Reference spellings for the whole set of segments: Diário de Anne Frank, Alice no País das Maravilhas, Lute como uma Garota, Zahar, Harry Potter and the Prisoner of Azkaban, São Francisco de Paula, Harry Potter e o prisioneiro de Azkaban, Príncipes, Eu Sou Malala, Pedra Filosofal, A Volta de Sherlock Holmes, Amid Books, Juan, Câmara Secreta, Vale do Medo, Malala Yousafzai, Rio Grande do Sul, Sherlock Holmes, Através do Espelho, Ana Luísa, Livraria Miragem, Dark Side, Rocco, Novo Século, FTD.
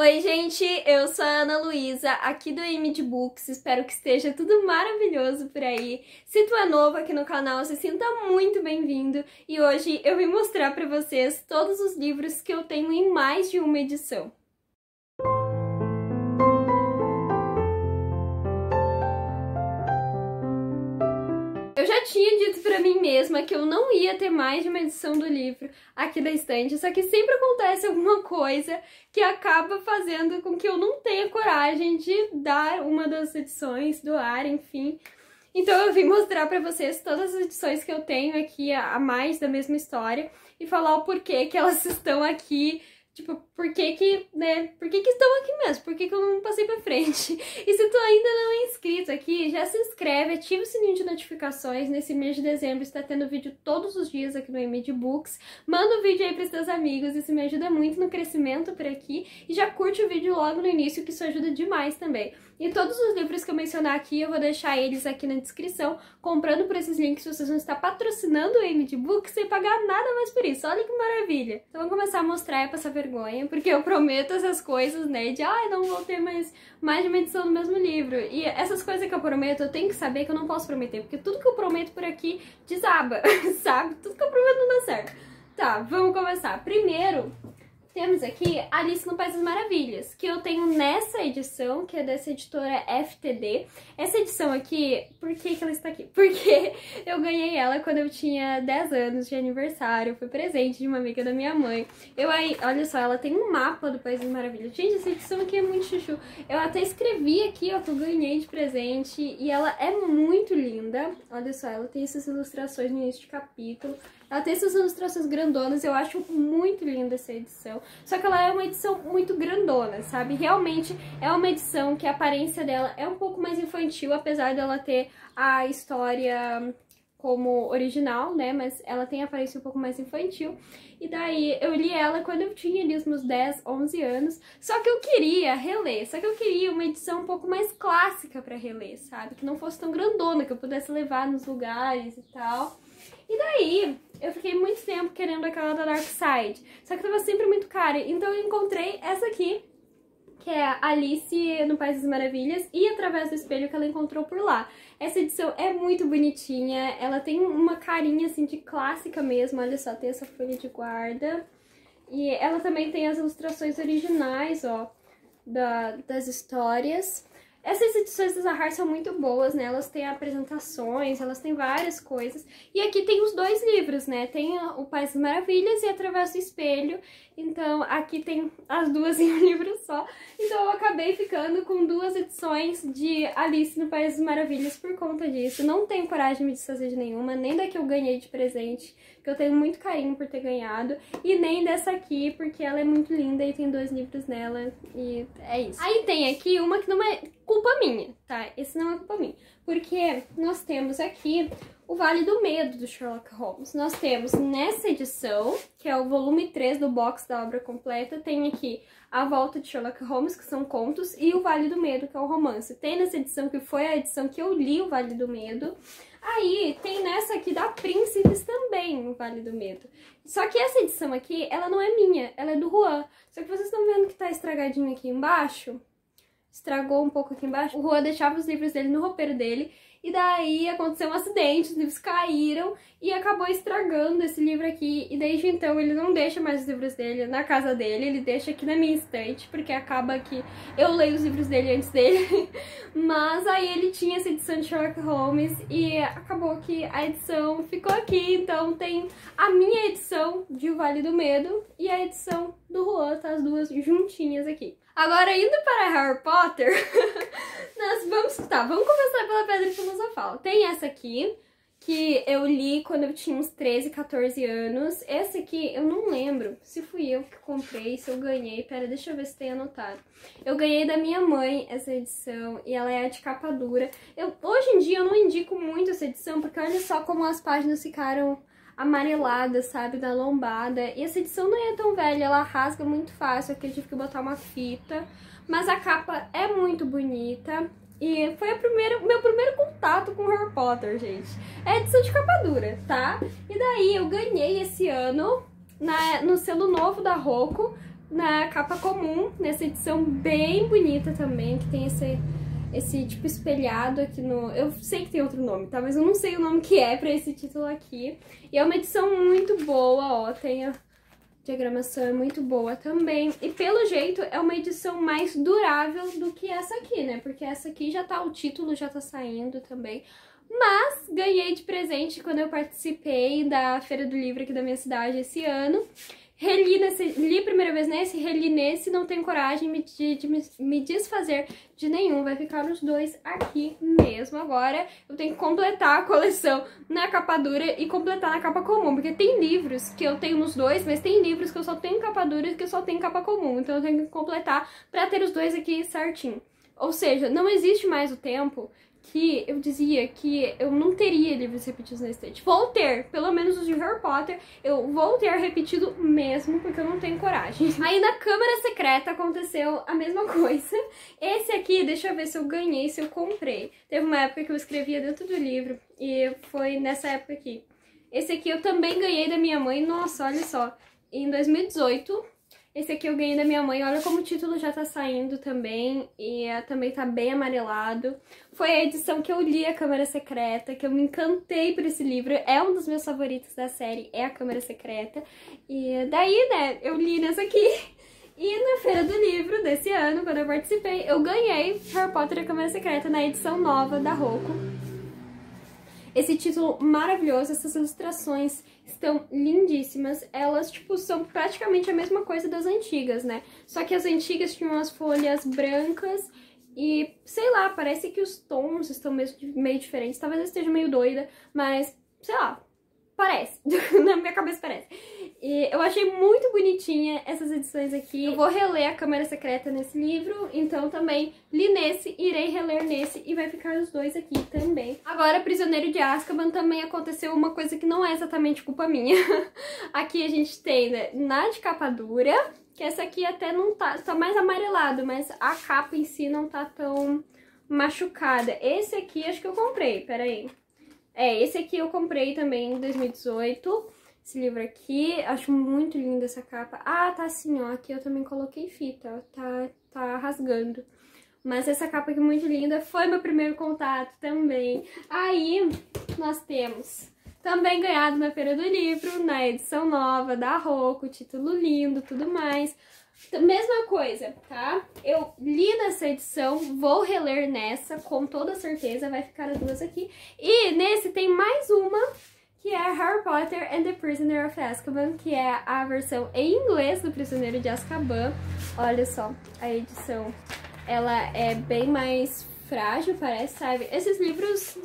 Oi gente, eu sou a Ana Luísa, aqui do Amid Books, espero que esteja tudo maravilhoso por aí. Se tu é novo aqui no canal, se sinta muito bem-vindo e hoje eu vim mostrar pra vocês todos os livros que eu tenho em mais de uma edição. Tinha dito pra mim mesma que eu não ia ter mais de uma edição do livro aqui da estante, só que sempre acontece alguma coisa que acaba fazendo com que eu não tenha coragem de dar uma das edições, doar, enfim. Então eu vim mostrar pra vocês todas as edições que eu tenho aqui a mais da mesma história e falar o porquê que elas estão aqui. Tipo, por que que estão aqui mesmo? Por que que eu não passei pra frente? E se tu ainda não é inscrito aqui, já se inscreve, ativa o sininho de notificações. Nesse mês de dezembro está tendo vídeo todos os dias aqui no Amid Books. Manda o vídeo aí pros teus amigos, isso me ajuda muito no crescimento por aqui. E já curte o vídeo logo no início, que isso ajuda demais também. E todos os livros que eu mencionar aqui, eu vou deixar eles aqui na descrição. Comprando por esses links, vocês vão estar patrocinando o Amid Books sem pagar nada mais por isso. Olha que maravilha! Então vamos começar a mostrar e passar vergonha, porque eu prometo essas coisas, né, de ah, não vou ter mais de uma edição do mesmo livro. E essas coisas que eu prometo, eu tenho que saber que eu não posso prometer, porque tudo que eu prometo por aqui desaba, sabe? Tudo que eu prometo não dá certo. Tá, vamos começar. Primeiro... temos aqui Alice no País das Maravilhas, que eu tenho nessa edição, que é dessa editora FTD. Essa edição aqui, por que que ela está aqui? Porque eu ganhei ela quando eu tinha 10 anos de aniversário, foi presente de uma amiga da minha mãe. Olha só, ela tem um mapa do País das Maravilhas. Gente, essa edição aqui é muito chuchu. Eu até escrevi aqui, ó, que eu ganhei de presente e ela é muito linda. Olha só, ela tem essas ilustrações no início de capítulo. Ela tem essas ilustrações grandonas, eu acho muito linda essa edição. Só que ela é uma edição muito grandona, sabe? Realmente é uma edição que a aparência dela é um pouco mais infantil, apesar dela ter a história como original, né? Mas ela tem a aparência um pouco mais infantil. E daí eu li ela quando eu tinha ali os meus 10, 11 anos. Só que eu queria reler, só que eu queria uma edição um pouco mais clássica pra reler, sabe? Que não fosse tão grandona, que eu pudesse levar nos lugares e tal. E daí, eu fiquei muito tempo querendo aquela da Dark Side, só que tava sempre muito cara, então eu encontrei essa aqui, que é Alice no País das Maravilhas e Através do Espelho, que ela encontrou por lá. Essa edição é muito bonitinha, ela tem uma carinha assim de clássica mesmo, olha só, tem essa folha de guarda, e ela também tem as ilustrações originais, ó, das histórias. Essas edições da Zahar são muito boas, né? Elas têm apresentações, elas têm várias coisas. E aqui tem os dois livros, né? Tem o País das Maravilhas e Através do Espelho. Então, aqui tem as duas em um livro só. Então, eu acabei ficando com duas edições de Alice no País das Maravilhas por conta disso. Não tenho coragem de me desfazer de nenhuma, nem da que eu ganhei de presente, que eu tenho muito carinho por ter ganhado, e nem dessa aqui, porque ela é muito linda e tem dois livros nela, e é isso. Aí tem aqui uma que não é culpa minha, tá? Esse não é culpa minha, porque nós temos aqui o Vale do Medo, do Sherlock Holmes. Nós temos nessa edição, que é o volume 3 do box da obra completa, tem aqui A Volta de Sherlock Holmes, que são contos, e o Vale do Medo, que é o romance. Tem nessa edição, que foi a edição que eu li o Vale do Medo. Aí tem nessa aqui da Príncipes também, o Vale do Medo. Só que essa edição aqui, ela não é minha, ela é do Juan. Só que vocês estão vendo que tá estragadinho aqui embaixo? Estragou um pouco aqui embaixo. O Juan deixava os livros dele no roupeiro dele, e daí aconteceu um acidente, os livros caíram e acabou estragando esse livro aqui. E desde então ele não deixa mais os livros dele na casa dele, ele deixa aqui na minha estante, porque acaba que eu leio os livros dele antes dele. Mas aí ele tinha essa edição de Sherlock Holmes e acabou que a edição ficou aqui. Então tem a minha edição de O Vale do Medo e a edição do Juan, tá as duas juntinhas aqui. Agora, indo para Harry Potter, nós vamos começar pela Pedra Filosofal. Tem essa aqui, que eu li quando eu tinha uns 13, 14 anos. Essa aqui, eu não lembro se fui eu que comprei, se eu ganhei. Pera, deixa eu ver se tem anotado. Eu ganhei da minha mãe essa edição, e ela é de capa dura. Hoje em dia, eu não indico muito essa edição, porque olha só como as páginas ficaram amarelada, sabe, da lombada. E essa edição não é tão velha, ela rasga muito fácil, aqui eu tive que botar uma fita. Mas a capa é muito bonita e foi meu primeiro contato com Harry Potter, gente. É edição de capa dura, tá? E daí eu ganhei esse ano no selo novo da Rocco, na capa comum, nessa edição bem bonita também, que tem esse tipo espelhado aqui no... Eu sei que tem outro nome, tá? Mas eu não sei o nome que é pra esse título aqui. E é uma edição muito boa, ó, tem a diagramação é muito boa também. E pelo jeito é uma edição mais durável do que essa aqui, né? Porque essa aqui já tá, o título já tá saindo também. Mas ganhei de presente quando eu participei da Feira do Livro aqui da minha cidade esse ano. Li a primeira vez nesse, reli nesse, não tenho coragem de me desfazer de nenhum. Vai ficar os dois aqui mesmo agora. Eu tenho que completar a coleção na capa dura e completar na capa comum. Porque tem livros que eu tenho nos dois, mas tem livros que eu só tenho capa dura e que eu só tenho capa comum. Então eu tenho que completar pra ter os dois aqui certinho. Ou seja, não existe mais o tempo que eu dizia que eu não teria livros repetidos na estante. Vou ter, pelo menos os de Harry Potter, eu vou ter repetido mesmo, porque eu não tenho coragem. Aí na Câmara Secreta aconteceu a mesma coisa. Esse aqui, deixa eu ver se eu ganhei, se eu comprei. Teve uma época que eu escrevia dentro do livro, e foi nessa época aqui. Esse aqui eu também ganhei da minha mãe, nossa, olha só, em 2018... Esse aqui eu ganhei da minha mãe, olha como o título já tá saindo também, e também tá bem amarelado. Foi a edição que eu li A Câmara Secreta, que eu me encantei por esse livro, é um dos meus favoritos da série, é A Câmara Secreta. E daí, né, eu li nessa aqui, e na Feira do Livro desse ano, quando eu participei, eu ganhei Harry Potter e a Câmara Secreta na edição nova da Rocco. Esse título maravilhoso, essas ilustrações estão lindíssimas. Elas, tipo, são praticamente a mesma coisa das antigas, né? Só que as antigas tinham as folhas brancas e, sei lá, parece que os tons estão meio diferentes. Talvez eu esteja meio doida, mas, sei lá, parece. Na minha cabeça parece. E eu achei muito bonitinha essas edições aqui. Eu vou reler A Câmara Secreta nesse livro, então também li nesse, irei reler nesse e vai ficar os dois aqui também. Agora, Prisioneiro de Azkaban, também aconteceu uma coisa que não é exatamente culpa minha. Aqui a gente tem, né, na de capa dura, que essa aqui até não tá mais amarelado, mas a capa em si não tá tão machucada. Esse aqui acho que eu comprei, peraí. É, esse aqui eu comprei também em 2018. Esse livro aqui, acho muito linda essa capa. Ah, tá assim, ó, aqui eu também coloquei fita, tá rasgando. Mas essa capa aqui é muito linda, foi meu primeiro contato também. Aí, nós temos também ganhado na Feira do Livro, na edição nova da Rocco, título lindo, tudo mais. Mesma coisa, tá? Eu li nessa edição, vou reler nessa, com toda certeza, vai ficar as duas aqui. E nesse tem mais uma, que é Harry Potter and the Prisoner of Azkaban, que é a versão em inglês do Prisioneiro de Azkaban. Olha só, a edição, ela é bem mais frágil, parece, sabe? Esses livros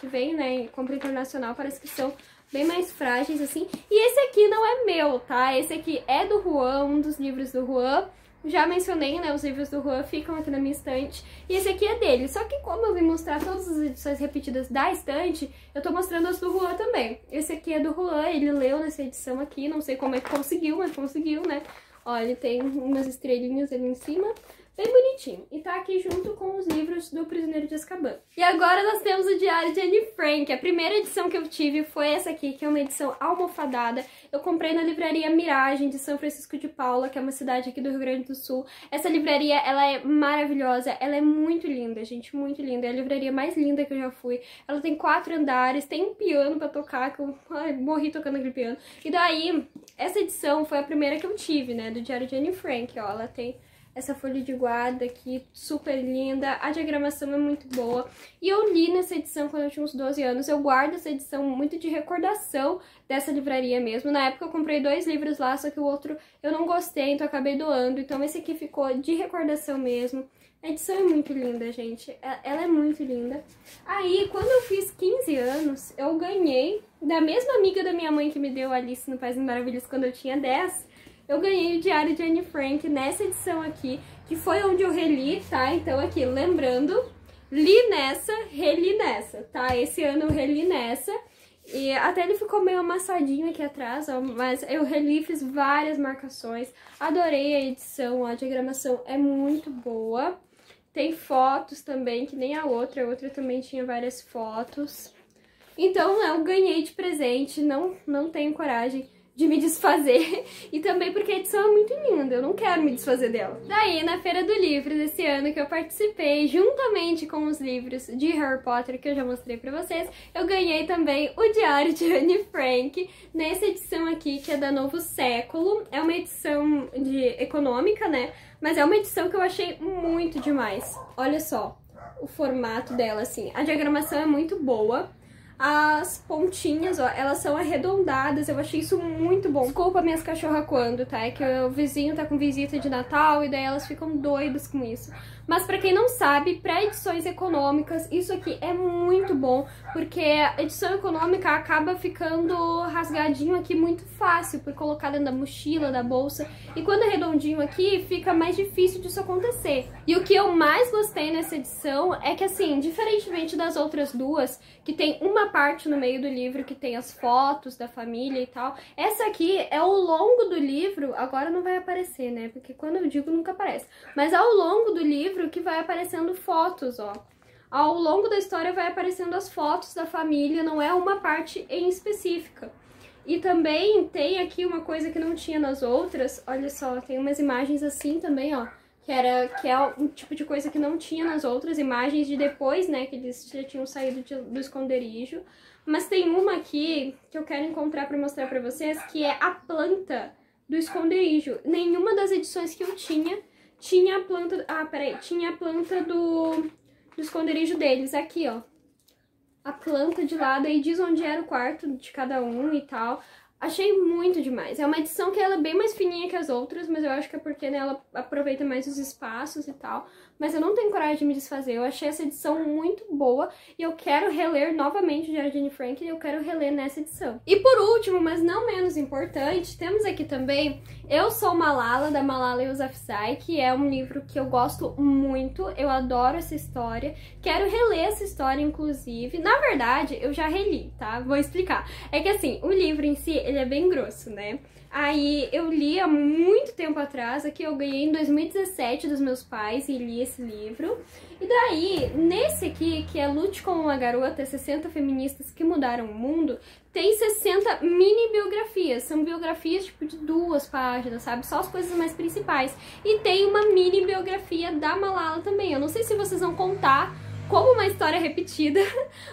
que vêm, né, em compra internacional, parece que são bem mais frágeis, assim. E esse aqui não é meu, tá? Esse aqui é do Juan, um dos livros do Juan. Já mencionei, né, os livros do Juan ficam aqui na minha estante. E esse aqui é dele. Só que como eu vim mostrar todas as edições repetidas da estante, eu tô mostrando as do Juan também. Esse aqui é do Juan, ele leu nessa edição aqui. Não sei como é que conseguiu, mas conseguiu, né? Ó, ele tem umas estrelinhas ali em cima. Bem bonitinho. E tá aqui junto com os livros do Prisioneiro de Azkaban. E agora nós temos o Diário de Anne Frank. A primeira edição que eu tive foi essa aqui, que é uma edição almofadada. Eu comprei na Livraria Miragem, de São Francisco de Paula, que é uma cidade aqui do Rio Grande do Sul. Essa livraria, ela é maravilhosa, ela é muito linda, gente, muito linda. É a livraria mais linda que eu já fui. Ela tem 4 andares, tem um piano pra tocar, que eu morri tocando aquele piano. E daí, essa edição foi a primeira que eu tive, né, do Diário de Anne Frank, ó. Ela tem essa folha de guarda aqui, super linda, a diagramação é muito boa. E eu li nessa edição quando eu tinha uns 12 anos, eu guardo essa edição muito de recordação dessa livraria mesmo. Na época eu comprei 2 livros lá, só que o outro eu não gostei, então eu acabei doando. Então esse aqui ficou de recordação mesmo. A edição é muito linda, gente, ela é muito linda. Aí, quando eu fiz 15 anos, eu ganhei, da mesma amiga da minha mãe que me deu Alice no País das Maravilhas quando eu tinha 10, eu ganhei o Diário de Anne Frank nessa edição aqui, que foi onde eu reli, tá? Então aqui, lembrando, li nessa, reli nessa, tá? Esse ano eu reli nessa, e até ele ficou meio amassadinho aqui atrás, ó, mas eu reli, fiz várias marcações, adorei a edição, ó, a diagramação é muito boa. Tem fotos também, que nem a outra também tinha várias fotos. Então eu ganhei de presente, não tenho coragem de me desfazer e também porque a edição é muito linda, eu não quero me desfazer dela. Daí, na Feira do Livro desse ano que eu participei, juntamente com os livros de Harry Potter que eu já mostrei pra vocês, eu ganhei também o Diário de Anne Frank, nessa edição aqui que é da Novo Século, é uma edição de econômica, né, mas é uma edição que eu achei muito demais. Olha só o formato dela, assim, a diagramação é muito boa. As pontinhas, ó, elas são arredondadas, eu achei isso muito bom. Desculpa minhas cachorras quando, tá? É que o vizinho tá com visita de Natal e daí elas ficam doidas com isso. Mas pra quem não sabe, pra edições econômicas, isso aqui é muito bom, porque a edição econômica acaba ficando rasgadinho aqui muito fácil, por colocar dentro da mochila, da bolsa, e quando é redondinho aqui, fica mais difícil disso acontecer. E o que eu mais gostei nessa edição é que, assim, diferentemente das outras duas, que tem uma parte no meio do livro que tem as fotos da família e tal, essa aqui é ao longo do livro, agora não vai aparecer, né, porque quando eu digo nunca aparece, mas ao longo do livro que vai aparecendo fotos, ó, ao longo da história vai aparecendo as fotos da família, não é uma parte em específica. E também tem aqui uma coisa que não tinha nas outras, olha só, tem umas imagens assim também, ó, que é um tipo de coisa que não tinha nas outras imagens de depois, né, que eles já tinham saído do esconderijo. Mas tem uma aqui que eu quero encontrar pra mostrar pra vocês, que é a planta do esconderijo. Nenhuma das edições que eu tinha a planta... Ah, peraí, tinha a planta do esconderijo deles, aqui, ó. A planta de lado, aí diz onde era o quarto de cada um e tal... Achei muito demais. É uma edição que ela é bem mais fininha que as outras, mas eu acho que é porque, né, ela aproveita mais os espaços e tal. Mas eu não tenho coragem de me desfazer. Eu achei essa edição muito boa e eu quero reler novamente o Diário de Anne Frank e eu quero reler nessa edição. E por último, mas não menos importante, temos aqui também Eu Sou Malala, da Malala Yousafzai, que é um livro que eu gosto muito. Eu adoro essa história. Quero reler essa história, inclusive. Na verdade, eu já reli, tá? Vou explicar. É que, assim, o livro em si... ele é bem grosso, né? Aí eu li há muito tempo atrás, aqui eu ganhei em 2017 dos meus pais e li esse livro. E daí, nesse aqui, que é Lute como uma Garota, 60 feministas que mudaram o mundo, tem 60 mini biografias. São biografias tipo de 2 páginas, sabe? Só as coisas mais principais. E tem uma mini biografia da Malala também. Eu não sei se vocês vão contar como uma história repetida,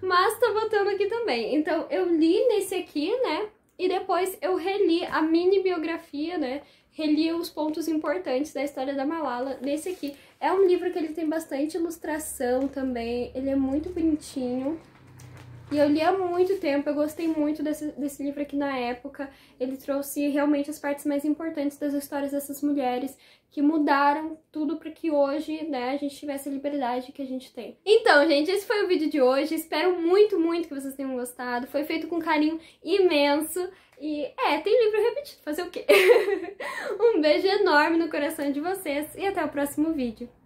mas tô botando aqui também. Então eu li nesse aqui, né? E depois eu reli a mini biografia, né? Reli os pontos importantes da história da Malala nesse aqui. É um livro que ele tem bastante ilustração também, ele é muito bonitinho. E eu li há muito tempo, eu gostei muito desse livro aqui na época. Ele trouxe realmente as partes mais importantes das histórias dessas mulheres que mudaram tudo para que hoje, né, a gente tivesse a liberdade que a gente tem. Então, gente, esse foi o vídeo de hoje. Espero muito, muito que vocês tenham gostado. Foi feito com carinho imenso. E, tem livro repetido. Fazer o quê? Um beijo enorme no coração de vocês e até o próximo vídeo.